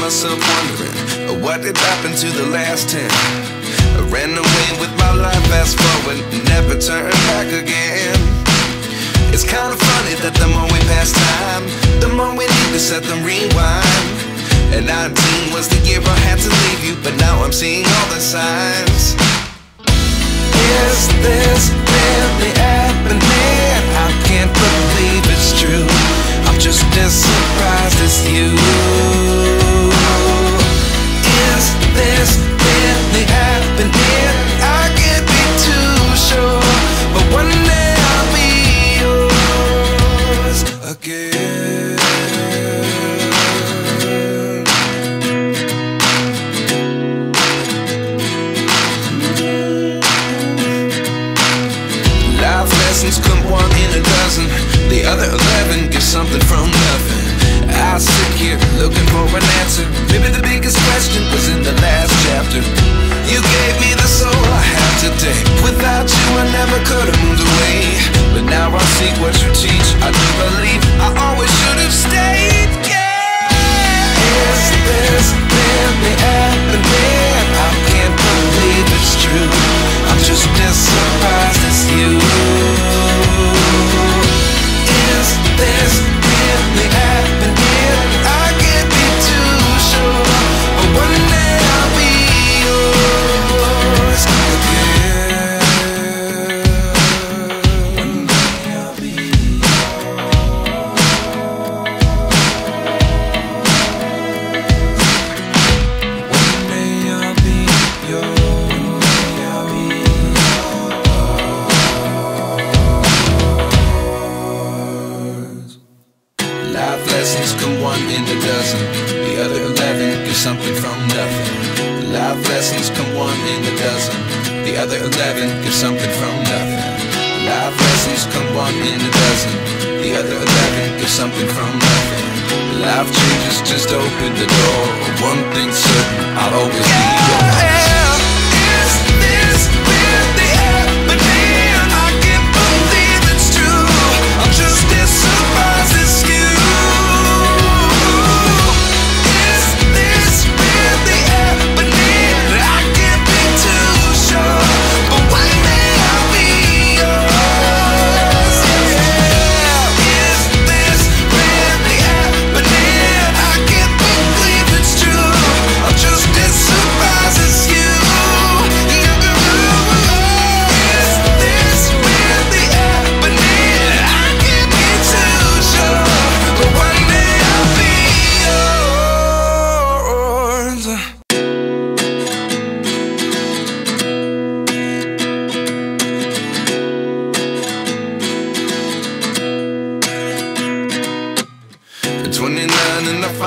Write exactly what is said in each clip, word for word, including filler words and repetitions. Myself wondering, what did happen to the last ten? I ran away with my life, fast forward, never turn back again. It's kind of funny that the more we pass time, the more we need to set them rewind. And nineteen was the year I had to leave you, but now I'm seeing all the signs. Is this really happening? I can't believe it's true. I'm just as surprised as you. Is this really happening? I can't be too sure, but one day I'll be yours again. Life lessons come one in a dozen, the other eleven get something from nothing. I sit here looking for an answer. Maybe the biggest question was in the last chapter. You gave me the soul I have today. Without you I never could have moved away. But now I see what you teach. I do believe I always should have stayed. Yeah. Is this really happening? I can't believe it's true. I'm just as surprised as you. Is this really happening? Is this really happening? I can't believe it's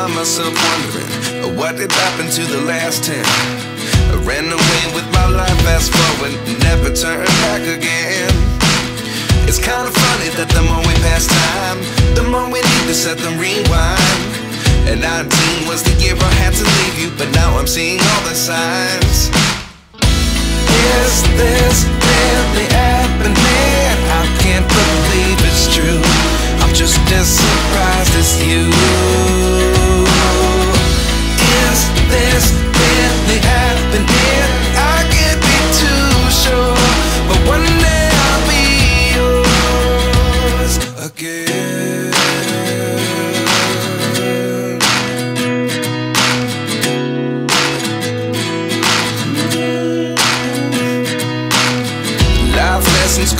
find myself wondering, what did happen to the last ten? I ran away with my life, fast forward, never turn back again. It's kinda funny that the more we pass time, the more we need to set them rewind. And nineteen was the year I had to leave you, but now I'm seeing all the signs. Is this really happening? I can't believe it's true. I'm just as surprised as you. Is this really happening? I can't be too sure, but one day I'll be yours again.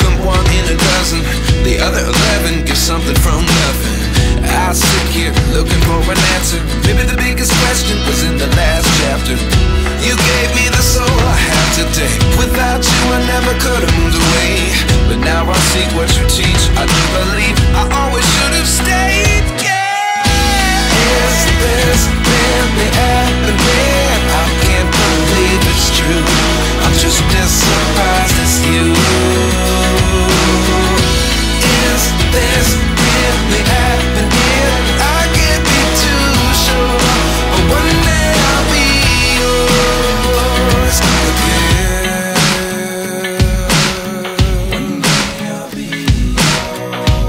Come one in a dozen, the other eleven get something from nothing. I sit here looking for an answer. Maybe the biggest question was in the last chapter. You gave me the soul I have today. Without you I never could have moved away, but now I see what you teach. I do believe I always should have stayed. Yeah. Is this really happening? I can't believe it's true. I'm just as surprised as you. This really happening? I can't be too sure, but one day I'll be yours again. One day I'll be yours.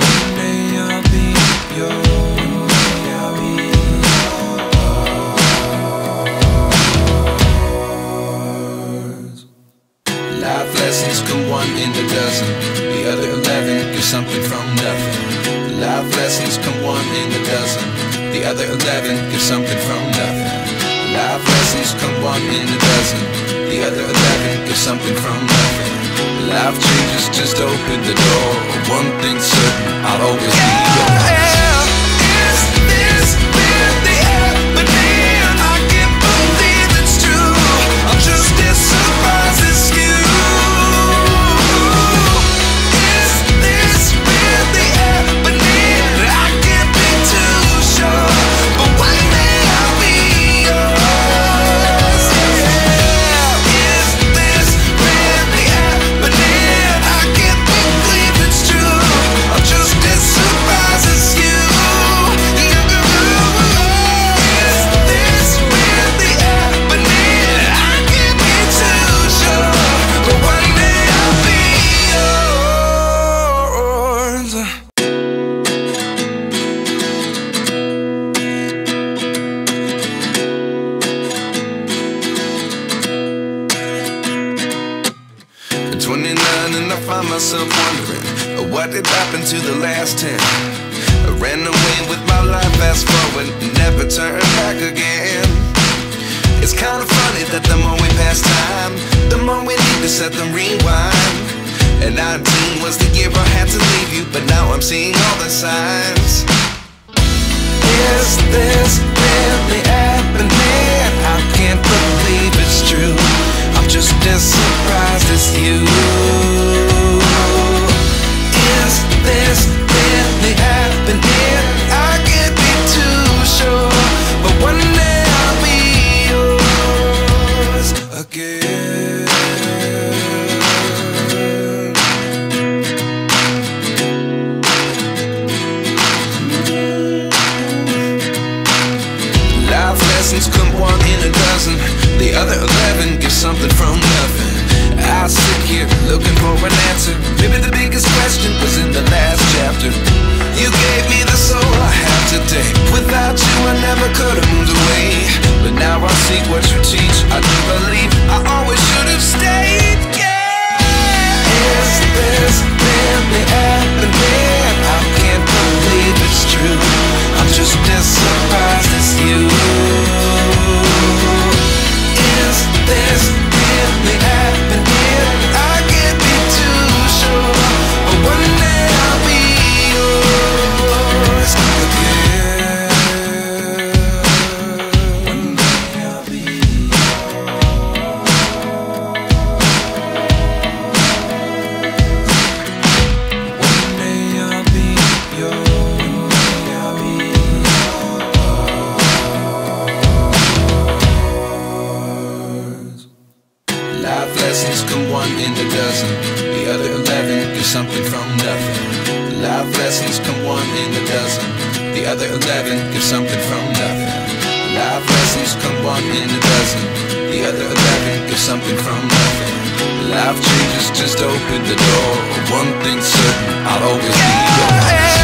One day I'll be yours. Lessons come one in a dozen, the other eleven get something from nothing. Life lessons come one in a dozen, the other eleven get something from nothing. Life lessons come one in a dozen, the other eleven get something from nothing. Life changes, just open the door. One thing's certain, I'll always be yours. Is this really happening? I can't believe it's true. I'm just as surprised as you. Myself wondering, what did happen to the last ten? I ran away with my life, fast forward, never turn back again. It's kinda funny that the more we pass time, the more we need to set them rewind. And nineteen was the year I had to leave you, but now I'm seeing all the signs. Is this really happening? I can't believe it's true. I'm just as surprised as you. Is this really happening? I can't be too sure, but one day I'll be yours again. Life lessons come one in a dozen, the other eleven get something from nothing. I sit here Life lessons come one in a dozen, the other eleven get something from nothing. Life lessons come one in a dozen, the other eleven get something from nothing. Life lessons come one in a dozen, the other eleven get something from nothing. Life changes, just open the door. One thing's certain, I'll always be yours.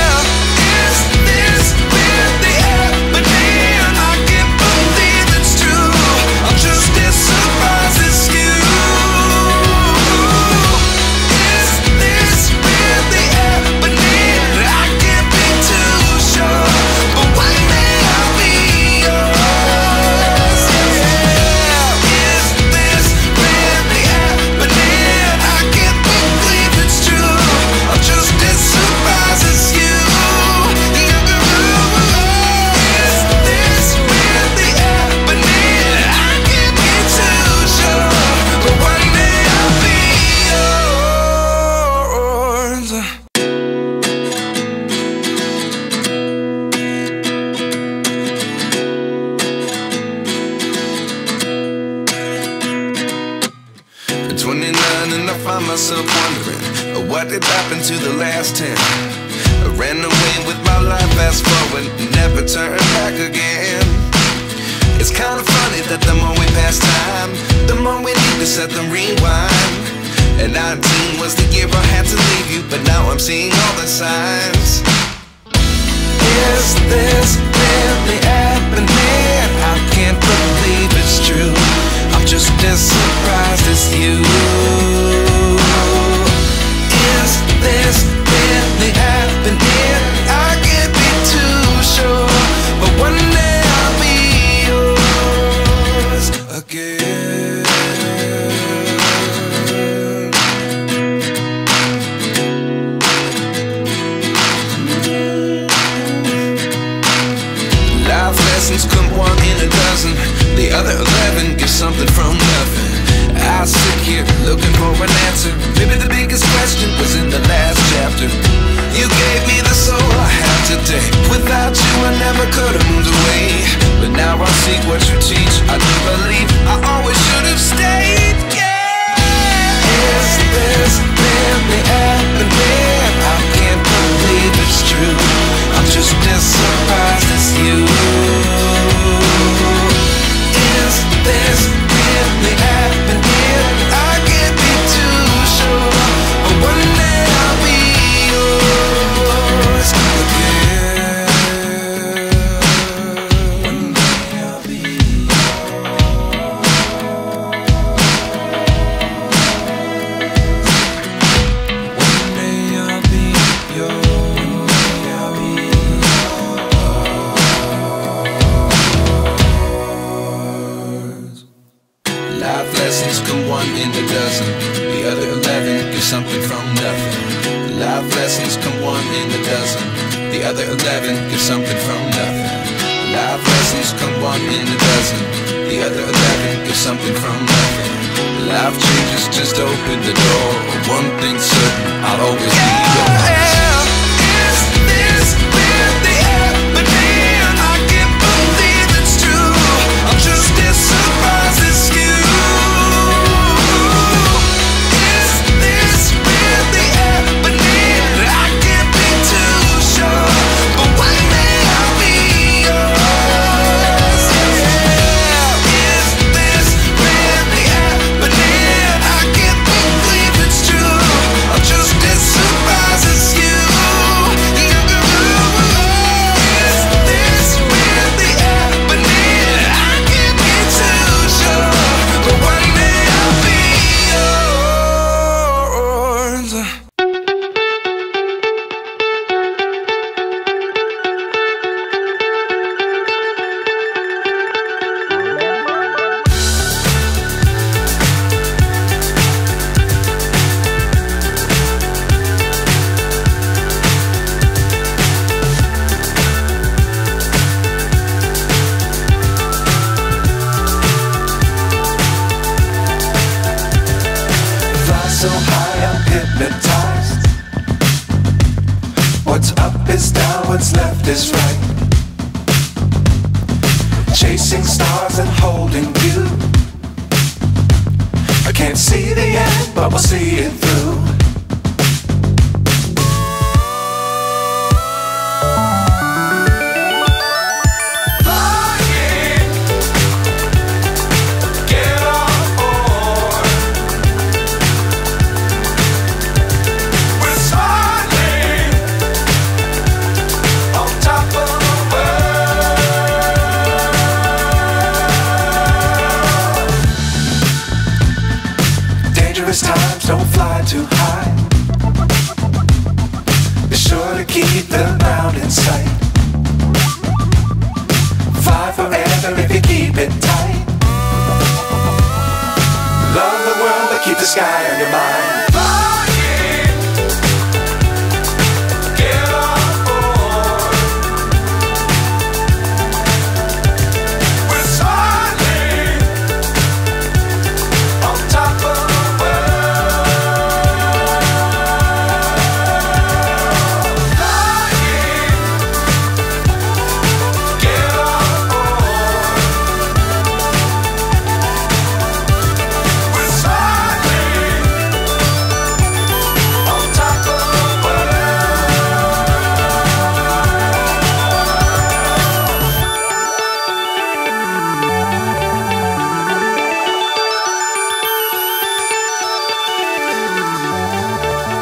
Myself wondering, what did happen to the last ten? I ran away with my life, fast forward, never turned back again. It's kind of funny that the more we pass time, the more we need to set them rewind. And nineteen was the year I had to leave you, but now I'm seeing all the signs. Is this really happening? I can't believe it's true. I'm just as surprised as you. Come one in a dozen, the other eleven get something from nothing. I sit here looking for an answer. Maybe the biggest question was in the last chapter. You gave me the soul I have today. Without you I never could have moved away, but now I seek what you teach. I do believe I always should have stayed, yeah. Is this really happening? I can't believe it's true. I'm just as surprised as you. In a dozen, the other eleven get something from nothing. Life lessons come one in a dozen, the other eleven get something from nothing. Life lessons come one in a dozen, the other eleven get something from nothing. Life changes, just open the door. One thing's certain, I'll always be yours. So high I'm hypnotized. What's up is down, what's left is right. Chasing stars and holding you, I can't can't see the end, but we'll see it through. Times, don't fly too high. Be sure to keep the ground in sight. Fly forever if you keep it tight. Love the world, but keep the sky on your mind. So high, I'm hypnotized. What's up is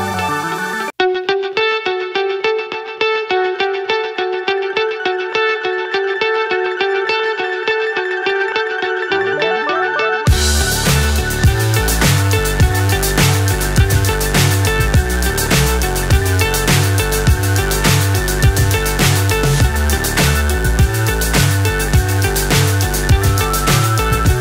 down, what's left is right. Chasing stars and holding you. I can't see the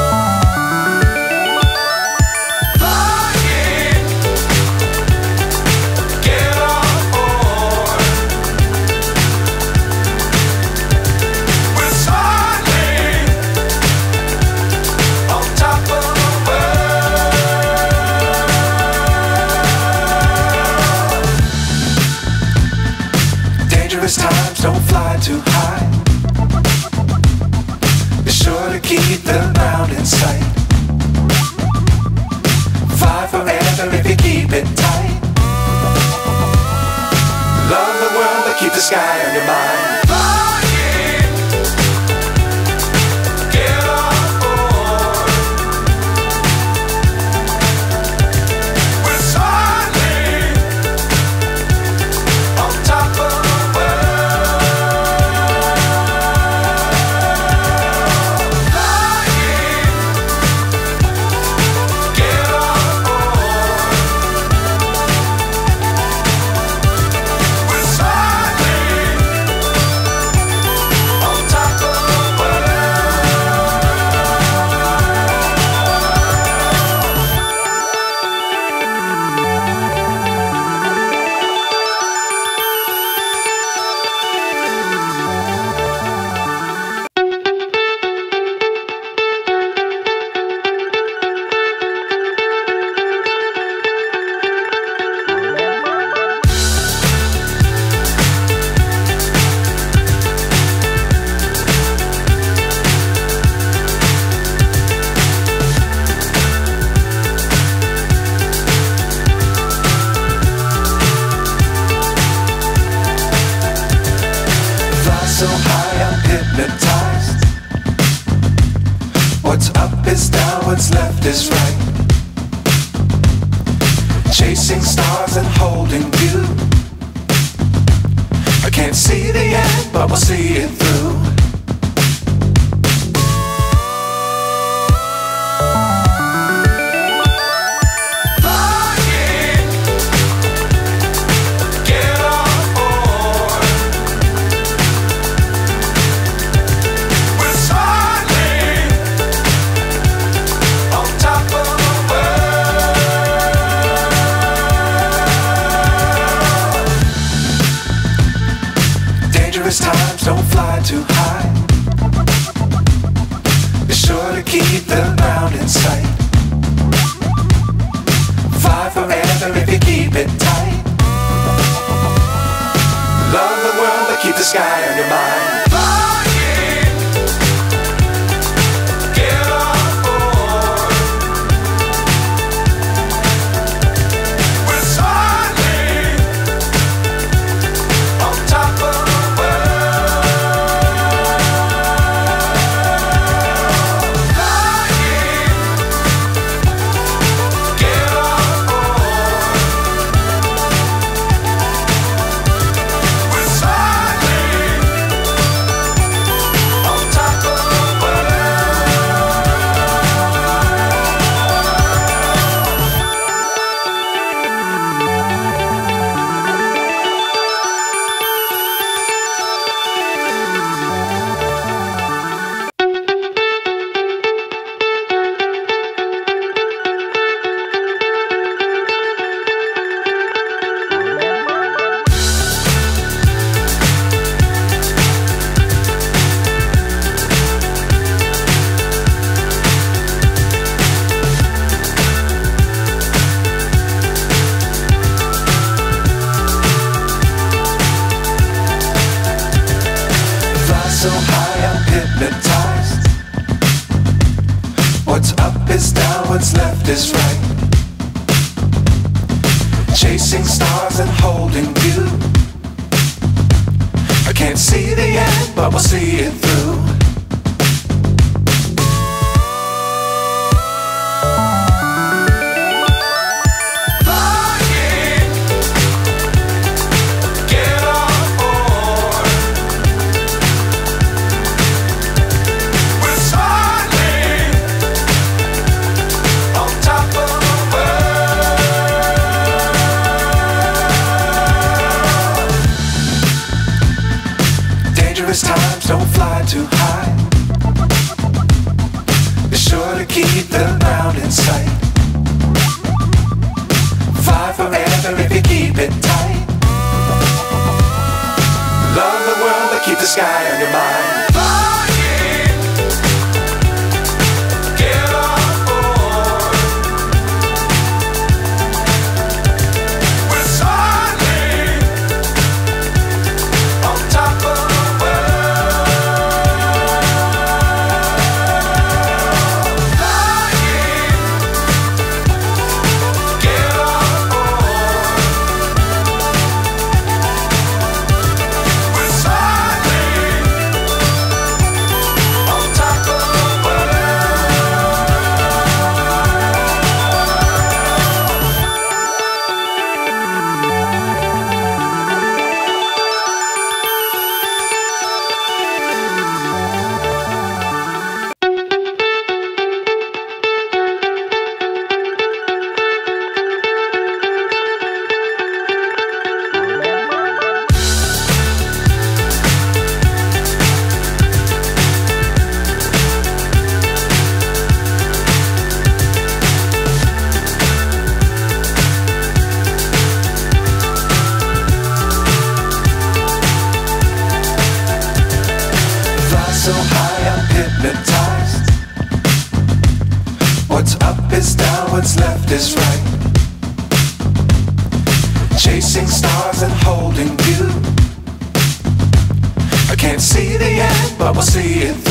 through. Times, don't fly too high. Be sure to keep the ground in sight. Fly forever if you keep it tight. Love the world, but keep the sky on your mind. So high, I'm hypnotized. What's up is down, what's left is right. Chasing stars and holding you. I can't see the end, but we'll see it through. nervous times, don't fly too high. Be sure to keep the ground in sight. Fly forever if you keep it tight. Love the world, but keep the sky on your mind. So high, I'm hypnotized. What's up is down, what's left is right. Chasing stars and holding you. I can't see the end, but we'll see it through. Times, don't fly too high. Be sure to keep the ground in sight. Fly forever if you keep it tight. Love the world, but keep the sky on your mind. Fly. So high, I'm hypnotized. What's up is down, what's left is right. Chasing stars and holding you. I can't see the end, but we'll see it through.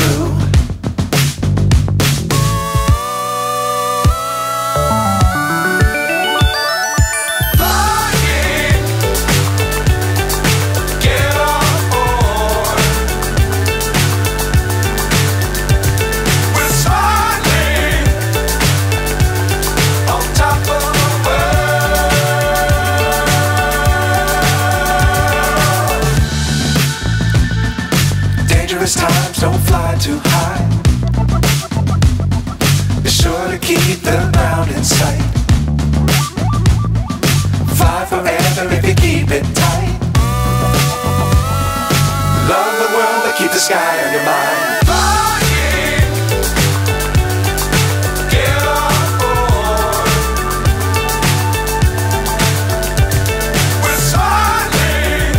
Times, don't fly too high. Be sure to keep the ground in sight. Fly forever if you keep it tight. Love the world, but keep the sky on your mind. Fly. Get up, boy. We're smiling.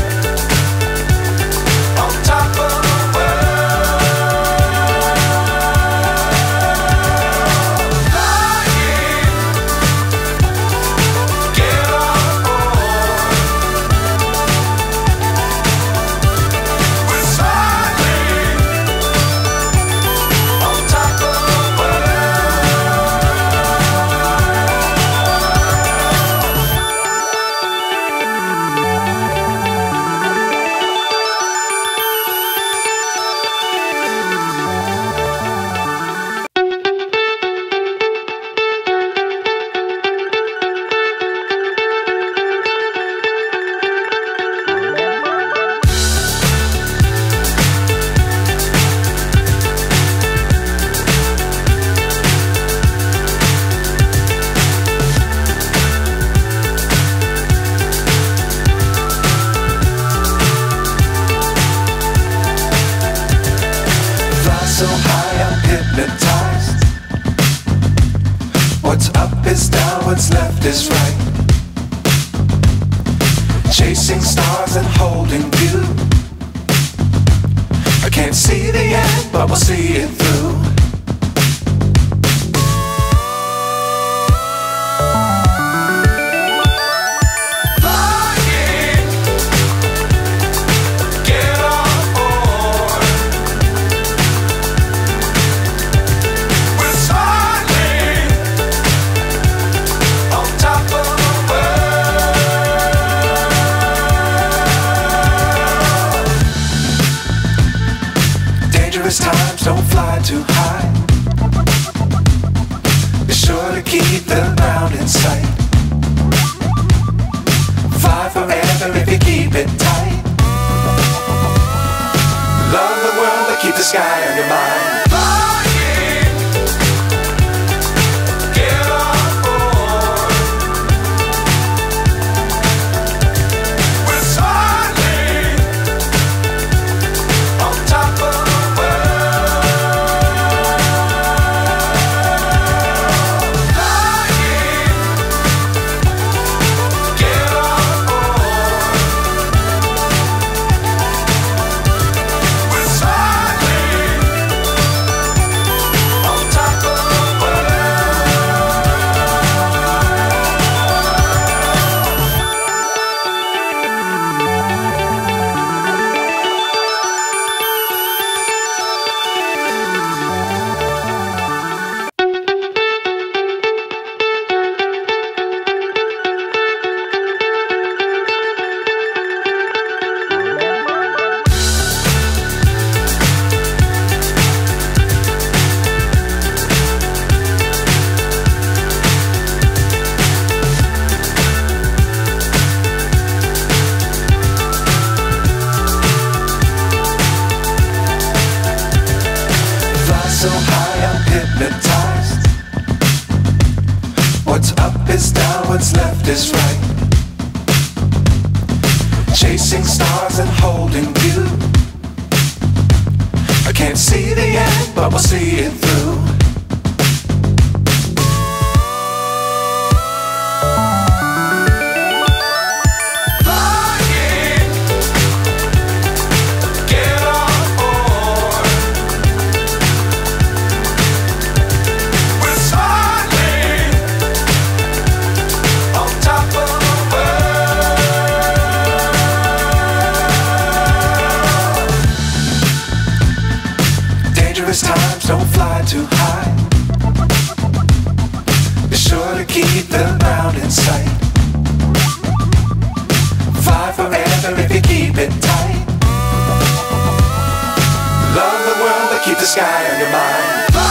is right. Chasing stars and holding you. I can't see the end, but we'll see it through. Times don't fly too high. Be sure to keep the ground in sight. Fly forever if you keep it tight. Love the world, but keep the sky on your mind. So high, I'm hypnotized. What's up is down, what's left is right. Chasing stars and holding you. I can't see the end, but we'll see it through. Times don't fly too high. Be sure to keep the ground in sight. Fly forever if you keep it tight. Love the world, but keep the sky on your mind. Fly.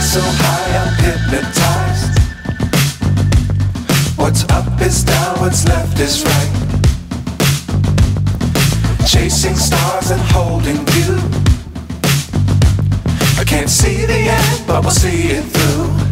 So high, I'm hypnotized. What's up is down, what's left is right. Chasing stars and holding you. I can't see the end, but we'll see it through.